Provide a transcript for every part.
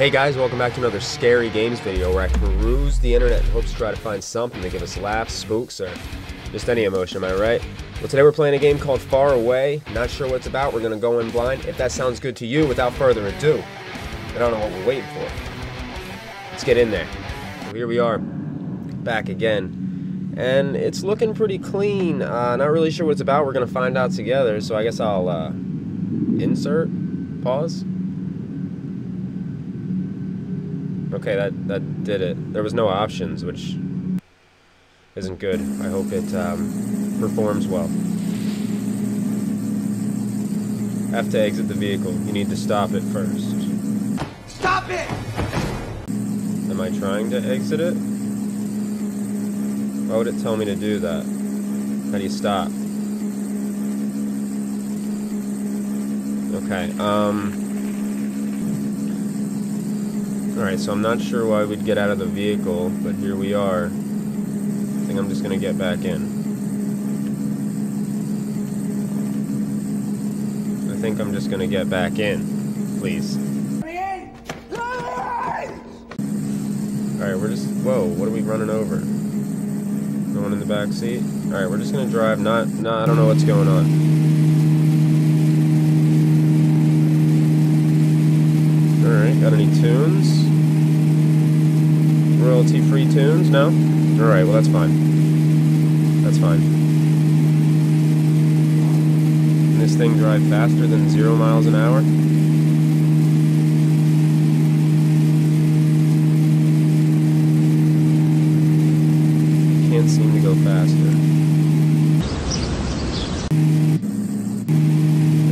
Hey guys, welcome back to another Scary Games video where I peruse the internet in hopes to try to find something to give us laughs, spooks, or just any emotion, am I right? Well, today we're playing a game called Far Away. Not sure what it's about, we're gonna go in blind. If that sounds good to you, without further ado, I don't know what we're waiting for. Let's get in there. Well, here we are, back again. And it's looking pretty clean. Not really sure what it's about, we're gonna find out together, so I guess I'll insert, pause. Okay, that did it. There was no options, which isn't good. I hope it performs well. I have to exit the vehicle. You need to stop it first. Stop it! Am I trying to exit it? Why would it tell me to do that? How do you stop? Okay, Alright, so I'm not sure why we'd get out of the vehicle, but here we are. I think I'm just gonna get back in. Please. Alright, we're just... Whoa, what are we running over? No one in the back seat? Alright, we're just gonna drive, I don't know what's going on. Alright, got any tunes? Royalty-free tunes? No? Alright, well that's fine. That's fine. Can this thing drive faster than 0 miles an hour? Can't seem to go faster.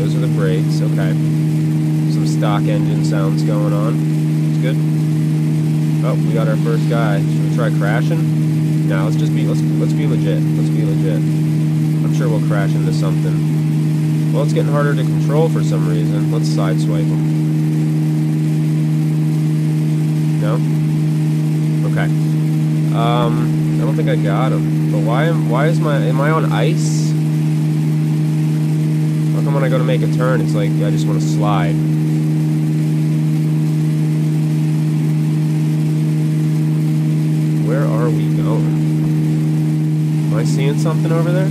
Those are the brakes, okay. Some stock engine sounds going on. It's good. Oh, we got our first guy. Should we try crashing? No, let's be legit. I'm sure we'll crash into something. Well, it's getting harder to control for some reason. Let's sideswipe him. No? Okay. I don't think I got him. But am I on ice? How come when I go to make a turn, it's like I just want to slide? Where are we going? Am I seeing something over there?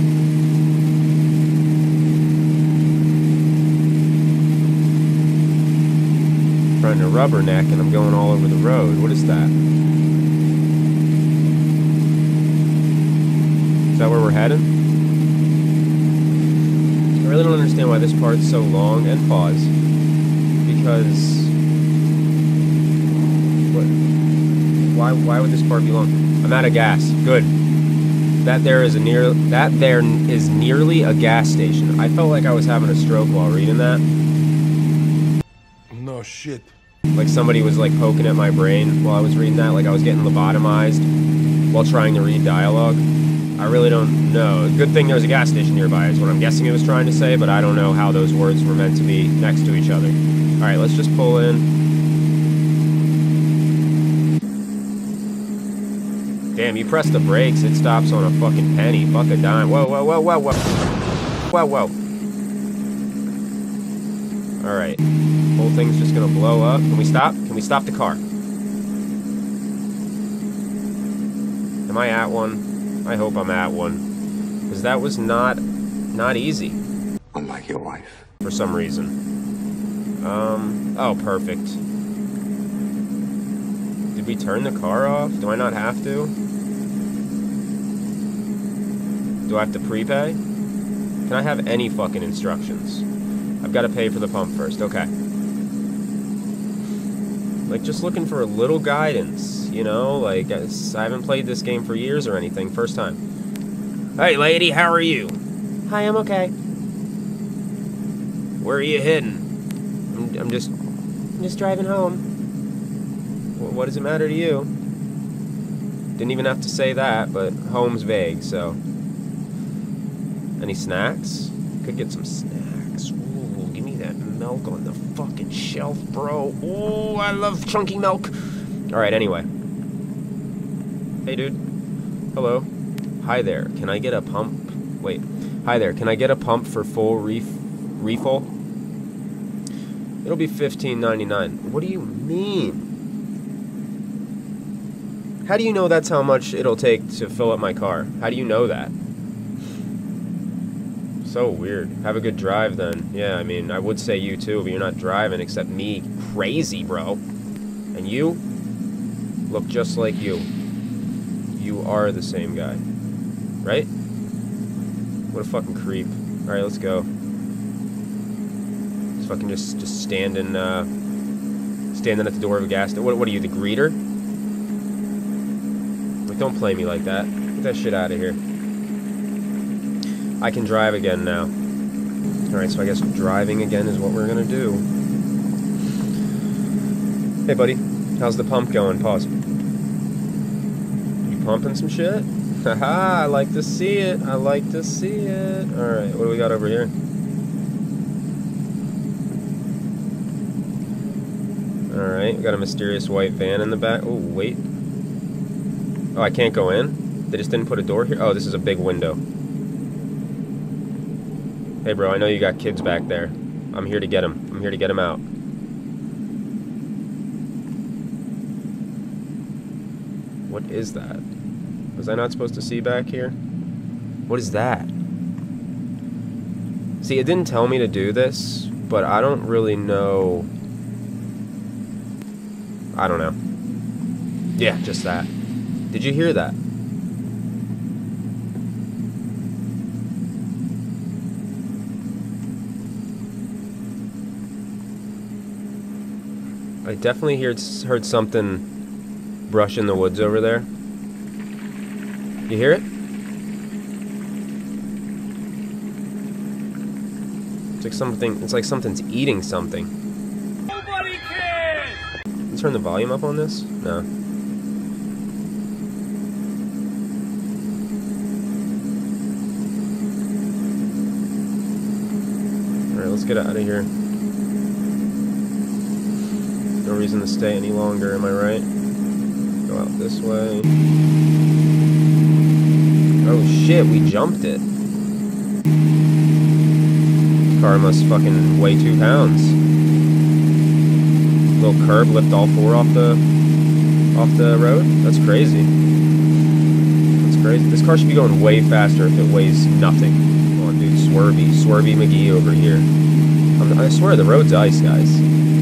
I'm trying to rubberneck and I'm going all over the road. What is that? Is that where we're headed? I really don't understand why this part's so long and pause. Because... Why would this part be long? I'm out of gas. Good. That there is nearly a gas station. I felt like I was having a stroke while reading that. No shit. Like somebody was like poking at my brain while I was reading that. Like I was getting lobotomized while trying to read dialogue. I really don't know. Good thing there's a gas station nearby is what I'm guessing it was trying to say, but I don't know how those words were meant to be next to each other. All right, let's just pull in. Damn, you press the brakes, it stops on a fucking penny, fuck a dime. Whoa, whoa, whoa, whoa, whoa. Whoa, whoa. Alright. Whole thing's just gonna blow up. Can we stop? Can we stop the car? Am I at one? I hope I'm at one. Because that was not easy. Unlike your wife. For some reason. Oh, perfect. Did we turn the car off? Do I not have to? Do I have to prepay? Can I have any fucking instructions? I've got to pay for the pump first, okay. Like, just looking for a little guidance, you know? Like, I haven't played this game for years or anything, first time. Hey lady, how are you? Hi, I'm okay. Where are you heading? I'm just driving home. What does it matter to you? Didn't even have to say that, but home's vague, so. Any snacks? Could get some snacks. Ooh, give me that milk on the fucking shelf, bro. Ooh, I love chunky milk. Alright, anyway. Hey, dude. Hello. Hi there. Can I get a pump? Wait. Hi there. Can I get a pump for full refill? It'll be $15.99. What do you mean? How do you know that's how much it'll take to fill up my car? How do you know that? So weird. Have a good drive then. Yeah, I mean, I would say you too, but you're not driving except me. Crazy, bro. And you? Look just like you. You are the same guy. Right? What a fucking creep. Alright, let's go. Let's fucking just standing at the door of a gas station. What are you, the greeter? Like, don't play me like that. Get that shit out of here. I can drive again now. Alright, so I guess driving again is what we're gonna do. Hey, buddy. How's the pump going? Pause. You pumping some shit? Haha, I like to see it. I like to see it. Alright, what do we got over here? Alright, we got a mysterious white van in the back. Oh, wait. Oh, I can't go in? They just didn't put a door here? Oh, this is a big window. Hey bro, I know you got kids back there. I'm here to get them. I'm here to get them out. What is that? Was I not supposed to see back here? What is that? See, it didn't tell me to do this, but I don't really know. I don't know. Yeah, just that. Did you hear that? I definitely heard something brush in the woods over there. You hear it? It's like something. It's like something's eating something. Nobody cares. Can you turn the volume up on this? No. All right, let's get out of here. No reason to stay any longer, am I right? Go out this way. Oh shit, we jumped it. Car must fucking weigh 2 pounds. Little curb lift all four off the road? That's crazy. That's crazy. This car should be going way faster if it weighs nothing. Come on, dude, swervy. Swervy McGee over here. I swear the road's ice, guys.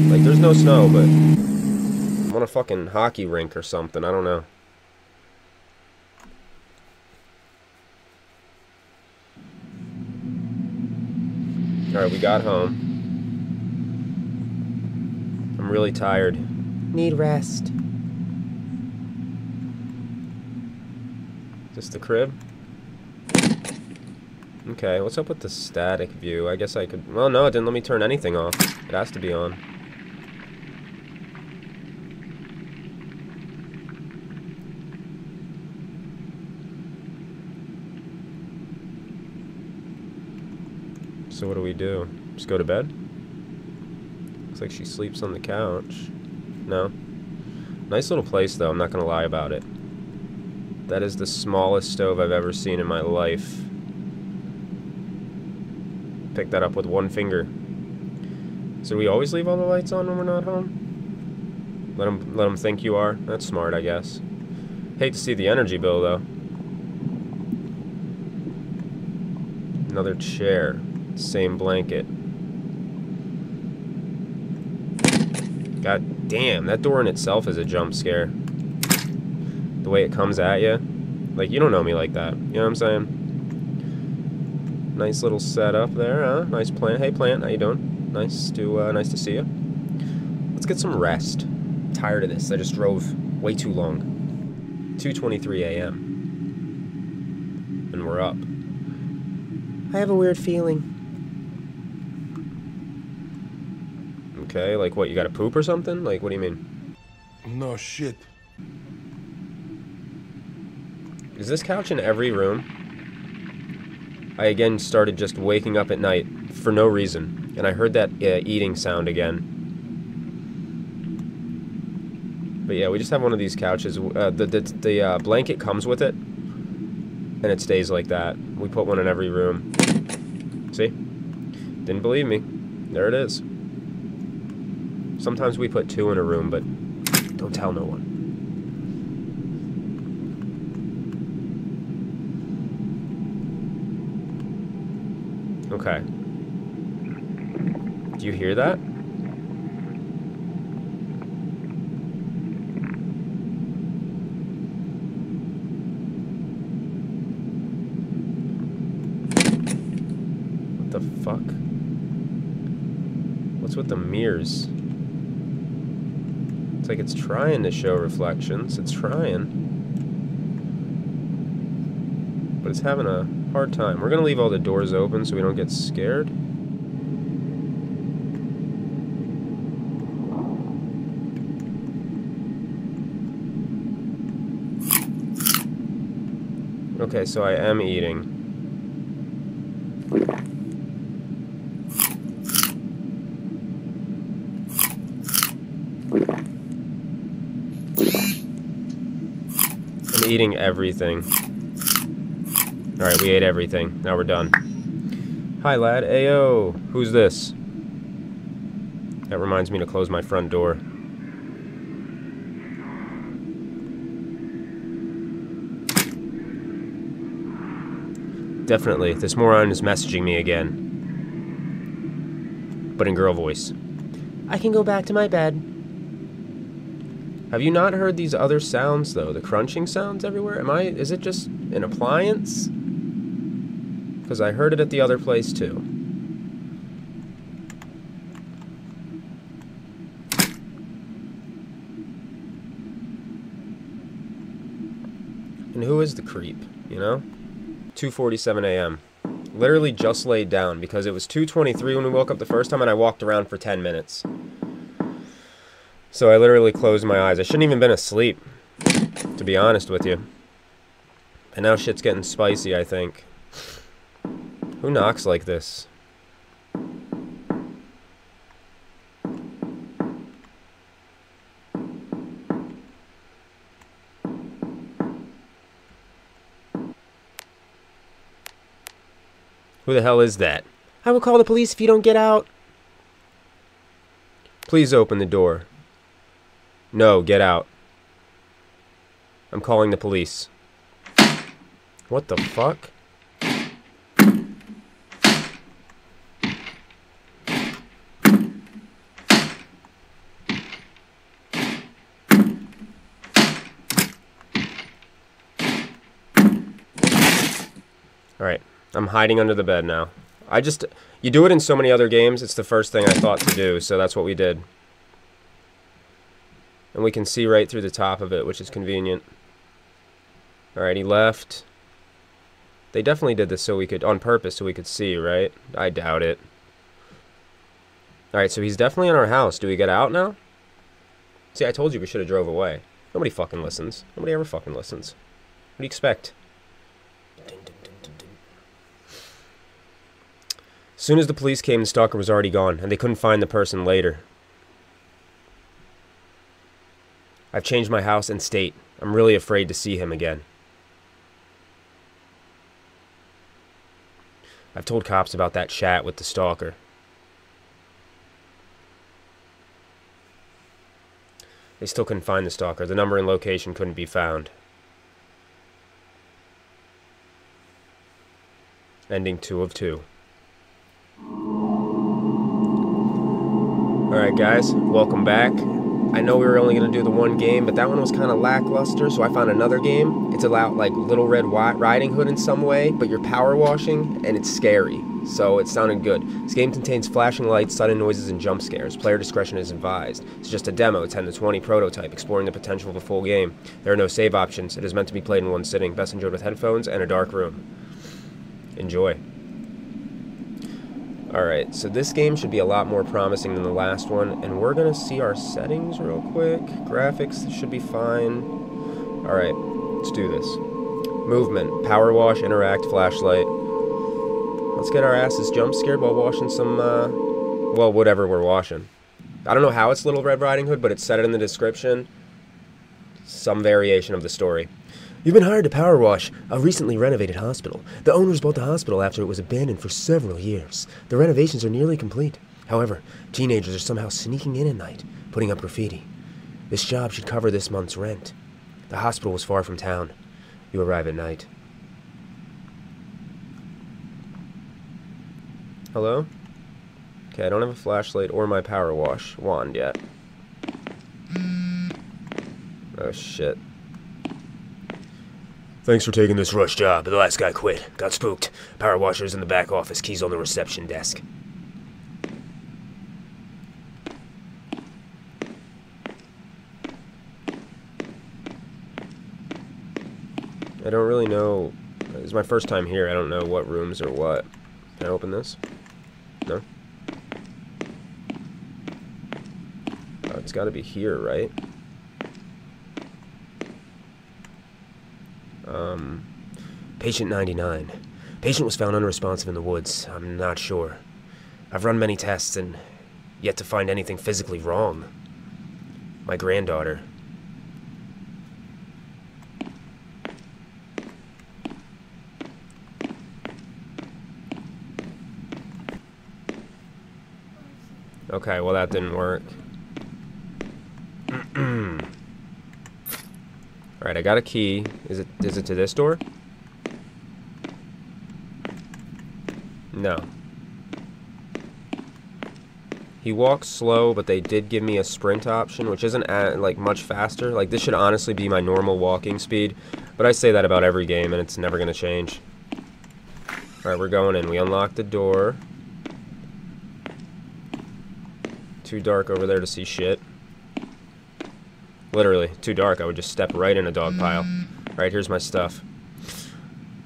Like, there's no snow, but I'm on a fucking hockey rink or something. I don't know. Alright, we got home. I'm really tired. Need rest. Is this the crib? Okay, what's up with the static view? I guess I could... Well, no, it didn't let me turn anything off. It has to be on. So what do we do? Just go to bed? Looks like she sleeps on the couch. No. Nice little place though, I'm not gonna lie about it. That is the smallest stove I've ever seen in my life. Pick that up with one finger. So do we always leave all the lights on when we're not home? Let them think you are? That's smart, I guess. Hate to see the energy bill though. Another chair. Same blanket. God damn, that door in itself is a jump scare. The way it comes at you. Like, you don't know me like that. You know what I'm saying? Nice little setup there, huh? Nice plant. Hey, plant, how you doing? Nice to see you. Let's get some rest. I'm tired of this. I just drove way too long. 2:23 a.m. And we're up. I have a weird feeling. Okay, like what, you gotta poop or something? Like, what do you mean? No shit. Is this couch in every room? I again started just waking up at night for no reason, and I heard that eating sound again. But yeah, we just have one of these couches. The blanket comes with it, and it stays like that. We put one in every room. See? Didn't believe me. There it is. Sometimes we put two in a room, but don't tell no one. Okay. Do you hear that? What the fuck? What's with the mirrors? It's like it's trying to show reflections. It's trying. But it's having a hard time. We're gonna leave all the doors open so we don't get scared. Okay, so I am eating. I'm eating everything. Alright, we ate everything. Now we're done. Hi, lad. Ayo. Who's this? That reminds me to close my front door. Definitely. This moron is messaging me again. But in girl voice. I can go back to my bed. Have you not heard these other sounds, though? The crunching sounds everywhere? Is it just an appliance? Because I heard it at the other place, too. And who is the creep, you know? 2:47 a.m. Literally just laid down, because it was 2:23 when we woke up the first time, and I walked around for 10 minutes. So I literally closed my eyes. I shouldn't even been asleep, to be honest with you. And now shit's getting spicy, I think. Who knocks like this? Who the hell is that? I will call the police if you don't get out. Please open the door. No, get out. I'm calling the police. What the fuck? Alright, I'm hiding under the bed now. You do it in so many other games, it's the first thing I thought to do, so that's what we did. And we can see right through the top of it, which is convenient. Alright, he left. They definitely did this so we could, on purpose, so we could see, right? I doubt it. Alright, so he's definitely in our house. Do we get out now? See, I told you we should have drove away. Nobody fucking listens. Nobody ever fucking listens. What do you expect? As soon as the police came, the stalker was already gone, and they couldn't find the person later. I've changed my house and state. I'm really afraid to see him again. I've told cops about that chat with the stalker. They still couldn't find the stalker. The number and location couldn't be found. Ending 2 of 2. Alright guys, welcome back. I know we were only going to do the one game, but that one was kind of lackluster, so I found another game. It's about, like, Little Red Riding Hood in some way, but you're power washing, and it's scary, so it sounded good. This game contains flashing lights, sudden noises, and jump scares. Player discretion is advised. It's just a demo, 10 to 20 prototype, exploring the potential of a full game. There are no save options. It is meant to be played in one sitting, best enjoyed with headphones and a dark room. Enjoy. Alright, so this game should be a lot more promising than the last one, and we're gonna see our settings real quick. Graphics should be fine. Alright, let's do this. Movement, power wash, interact, flashlight. Let's get our asses jump scared while washing some, well, whatever we're washing. I don't know how it's Little Red Riding Hood, but it said it in the description. Some variation of the story. You've been hired to power wash a recently renovated hospital. The owners bought the hospital after it was abandoned for several years. The renovations are nearly complete. However, teenagers are somehow sneaking in at night, putting up graffiti. This job should cover this month's rent. The hospital was far from town. You arrive at night. Hello? Okay, I don't have a flashlight or my power wash wand yet. Oh, shit. Thanks for taking this rush job. The last guy quit. Got spooked. Power washer's in the back office. Keys on the reception desk. I don't really know. It's my first time here. I don't know what rooms or what. Can I open this? No? Oh, it's gotta be here, right? Patient 99. Patient was found unresponsive in the woods. I'm not sure. I've run many tests and yet to find anything physically wrong. My granddaughter. Okay, well that didn't work. Alright, I got a key. Is it to this door? No. He walks slow, but they did give me a sprint option, which isn't like much faster. Like this should honestly be my normal walking speed, but I say that about every game and it's never gonna change. Alright, we're going in. We unlocked the door. Too dark over there to see shit. Literally, too dark. I would just step right in a dog pile. Alright, here's my stuff.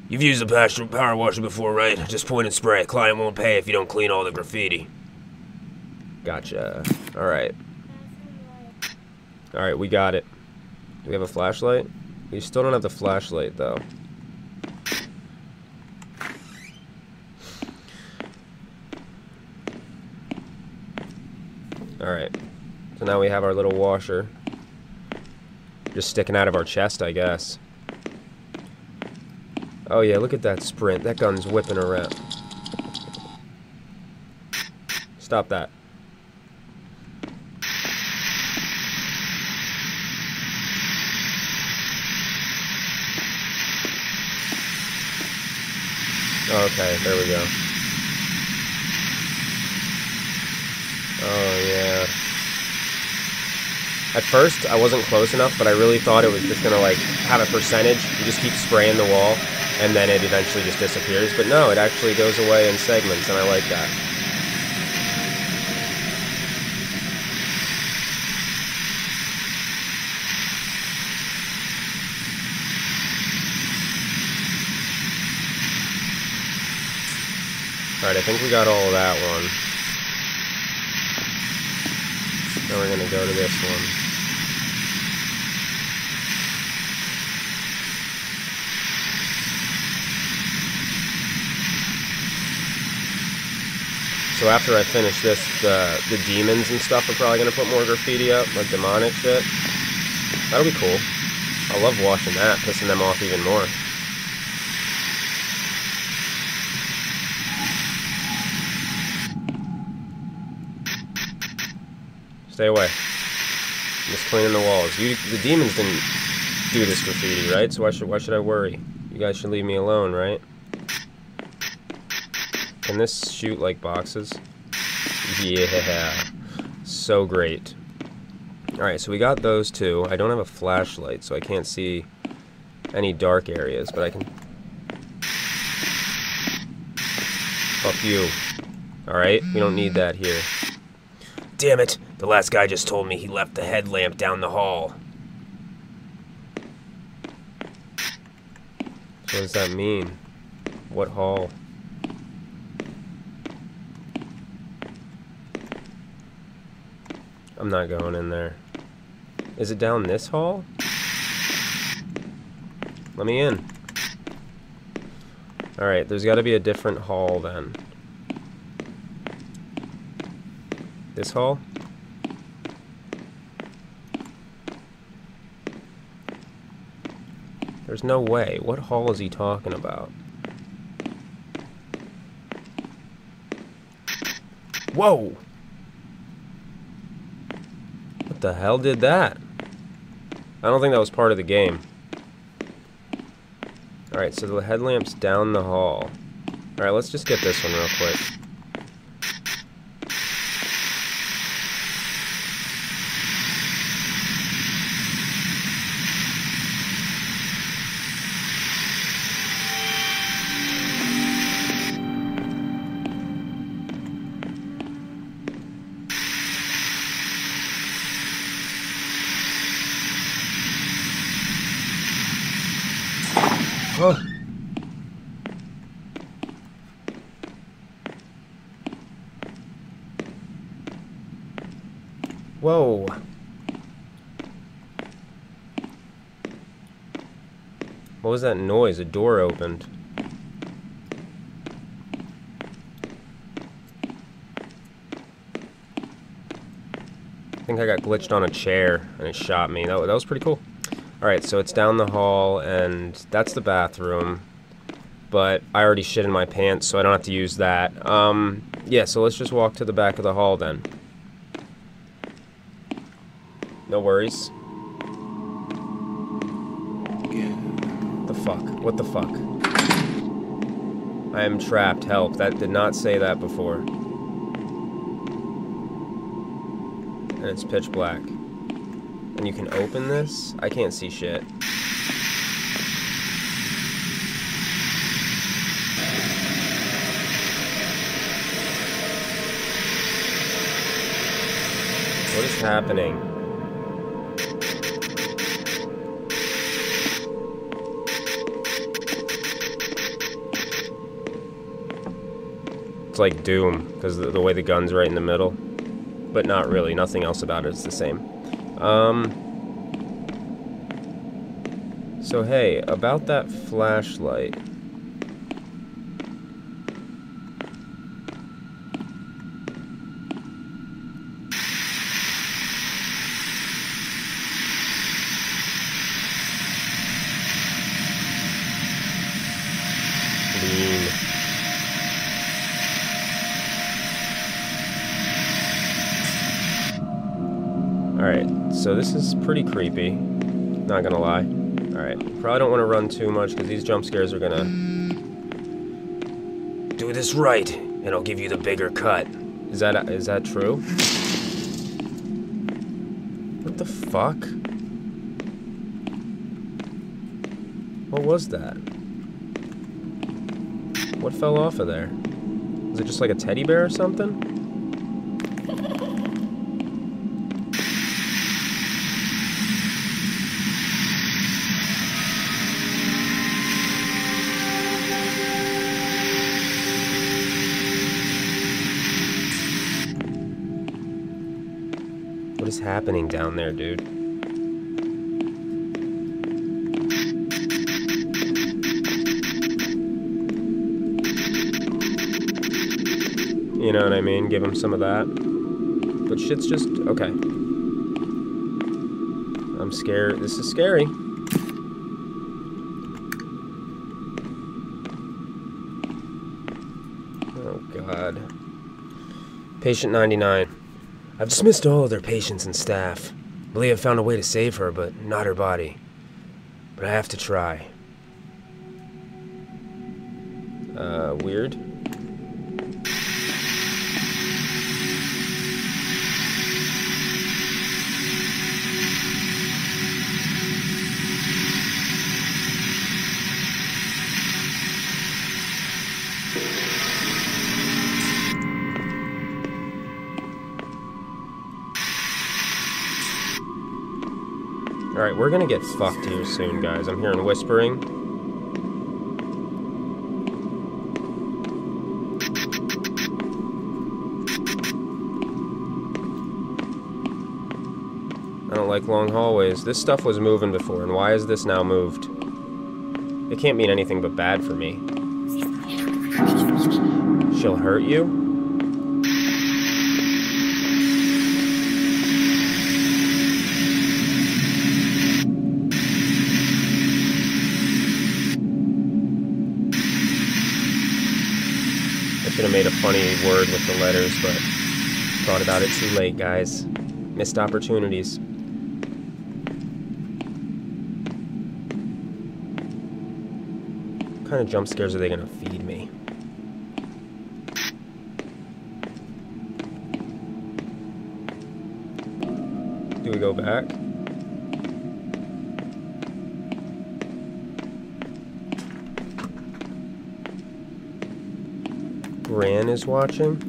You've used the power washer before, right? Just point and spray. Client won't pay if you don't clean all the graffiti. Gotcha. Alright. Alright, we got it. Do we have a flashlight? We still don't have the flashlight, though. Alright. So now we have our little washer. Just sticking out of our chest, I guess. Oh yeah, look at that sprint. That gun's whipping around. Stop that. Okay, there we go. Oh yeah. At first, I wasn't close enough, but I really thought it was just gonna, like, have a percentage. You just keep spraying the wall, and then it eventually just disappears. But no, it actually goes away in segments, and I like that. Alright, I think we got all of that one. Now we're gonna go to this one. So after I finish this, the demons and stuff are probably going to put more graffiti up, like demonic shit. That'll be cool. I love watching that, pissing them off even more. Stay away. I'm just cleaning the walls. The demons didn't do this graffiti, right? So why should I worry? You guys should leave me alone, right? Can this shoot like boxes? Yeah. So great. Alright, so we got those two. I don't have a flashlight, so I can't see any dark areas, but I can... Fuck you. Alright, we don't need that here. Damn it! The last guy just told me he left the headlamp down the hall. So what does that mean? What hall? I'm not going in there. Is it down this hall? Let me in. Alright, there's got to be a different hall then. This hall? There's no way. What hall is he talking about? Whoa! What the hell did that? I don't think that was part of the game. Alright, so the headlamp's down the hall. Alright, let's just get this one real quick. Whoa. What was that noise? A door opened. I think I got glitched on a chair and it shot me. That was pretty cool. Alright, so it's down the hall and that's the bathroom. But I already shit in my pants, so I don't have to use that. Yeah, so let's just walk to the back of the hall then. No worries. What the fuck? I am trapped. Help. That did not say that before. And it's pitch black. And you can open this? I can't see shit. What is happening? It's like Doom, because the way the gun's right in the middle. But not really, nothing else about it is the same. So hey, about that flashlight. So this is pretty creepy, not gonna lie. Alright, probably don't want to run too much because these jump scares are gonna... Do this right, and I'll give you the bigger cut. Is that true? What the fuck? What was that? What fell off of there? Was it just like a teddy bear or something? Happening down there, dude. You know what I mean? Give him some of that. But shit's just okay. I'm scared. This is scary. Oh God. Patient 99. I've dismissed all of their patients and staff. Malia found a way to save her, but not her body. But I have to try. Weird. Alright, we're gonna get fucked here soon, guys. I'm hearing whispering. I don't like long hallways. This stuff was moving before, and why is this now moved? It can't mean anything but bad for me. She'll hurt you? Made a funny word with the letters, but thought about it too late, guys. Missed opportunities. What kind of jump scares are they gonna feed me? Do we go back? Gran is watching.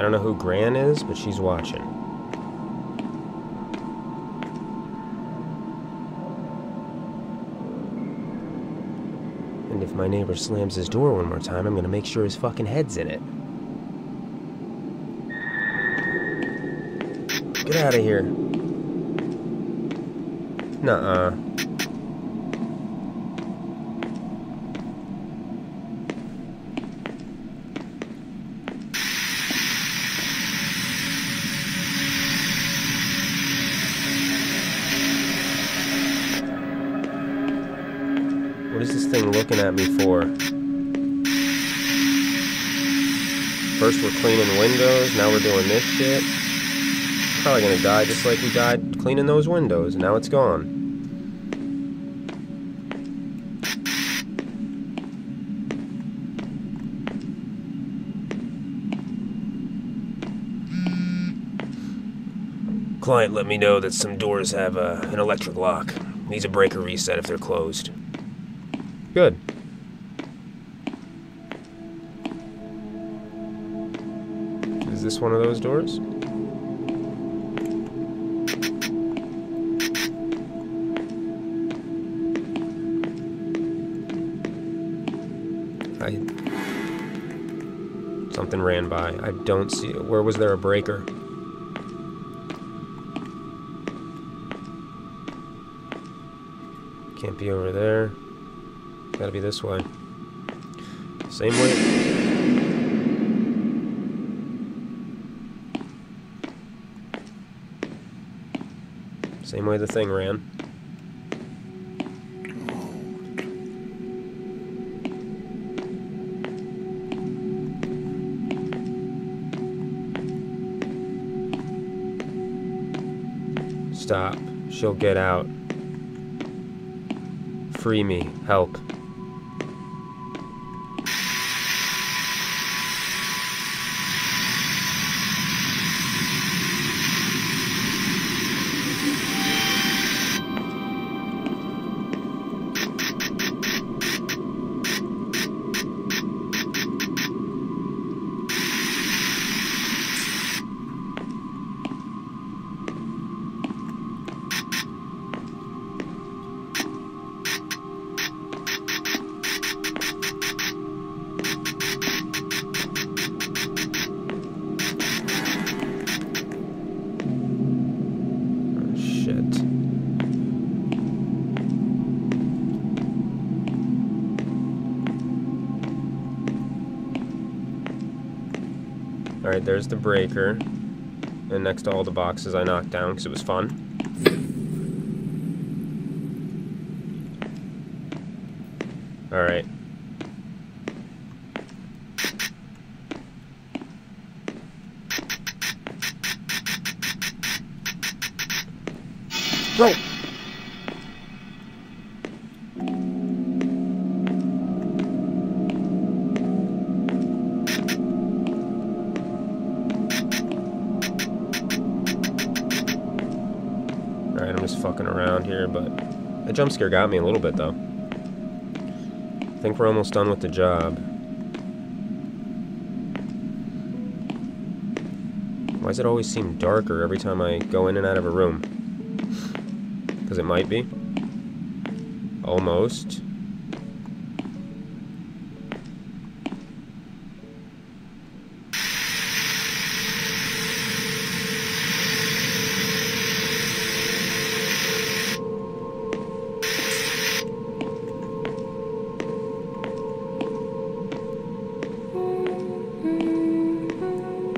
I don't know who Gran is, but she's watching. And if my neighbor slams his door one more time, I'm gonna make sure his fucking head's in it. Get out of here. Nuh-uh. What is this thing looking at me for? First we're cleaning windows, now we're doing this shit. Probably gonna die just like we died cleaning those windows, and now it's gone. Client let me know that some doors have an electric lock. Needs a breaker reset if they're closed. Good. Is this one of those doors? Something ran by. I don't see it. Where was there a breaker? Can't be over there. Gotta be this way. Same way. Same way the thing ran. Stop. She'll get out. Free me. Help. Alright, there's the breaker, and next to all the boxes I knocked down because it was fun. Alright. Bro! Fucking around here, but that jump scare got me a little bit though. I think we're almost done with the job. Why does it always seem darker every time I go in and out of a room? Because it might be. Almost.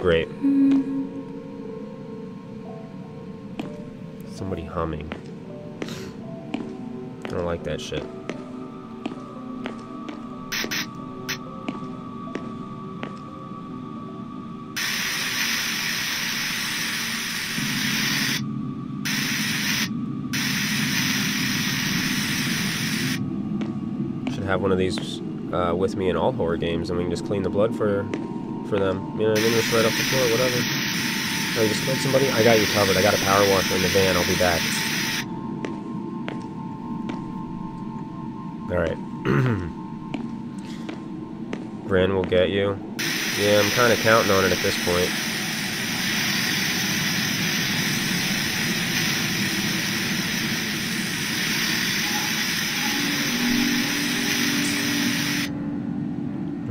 Great. Somebody humming. I don't like that shit. Should have one of these with me in all horror games, and we can just clean the blood for them. You know what I mean? Just right off the floor, whatever. Oh, you just killed somebody? I got you covered. I got a power washer in the van. I'll be back. Alright. Gran will get you. Yeah, I'm kind of counting on it at this point.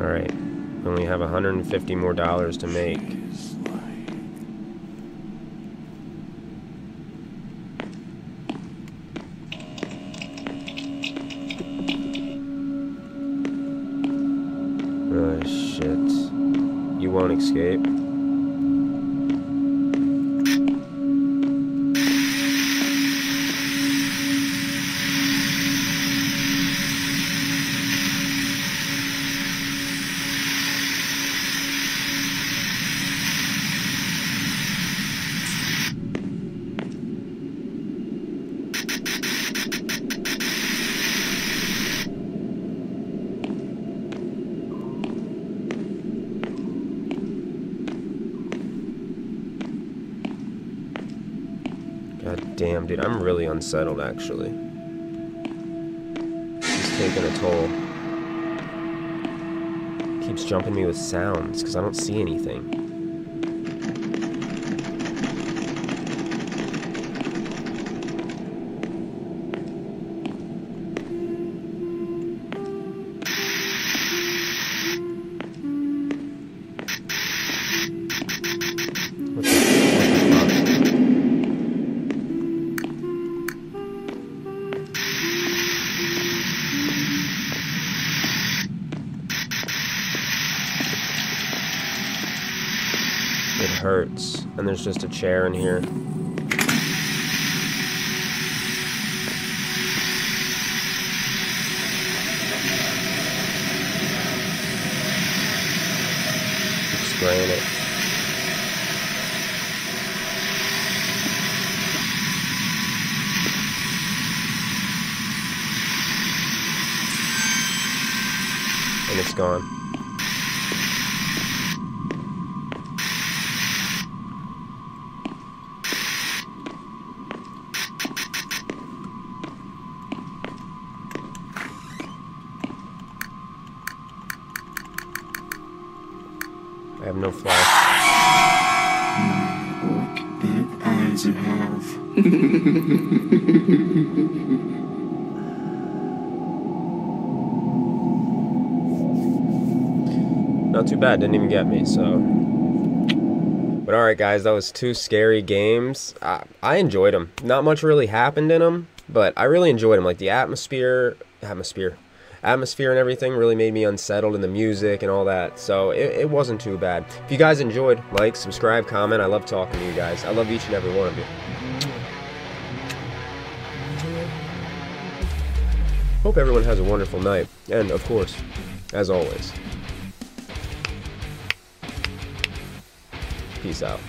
Alright. And we have $150 more dollars to make. Oh, shit. You won't escape. God damn, dude, I'm really unsettled, actually. It's taking a toll. Keeps jumping me with sounds, because I don't see anything. It hurts, and there's just a chair in here. Explain it. And it's gone. I have no flash. Look at the eyes you have. Not too bad, didn't even get me, so. But alright guys, that was 2 scary games. I enjoyed them. Not much really happened in them, but I really enjoyed them. Like the atmosphere and everything really made me unsettled, and the music and all that, so it wasn't too bad. If you guys enjoyed, like, subscribe, comment. I love talking to you guys. I love each and every one of you. Hope everyone has a wonderful night, and of course, as always, peace out.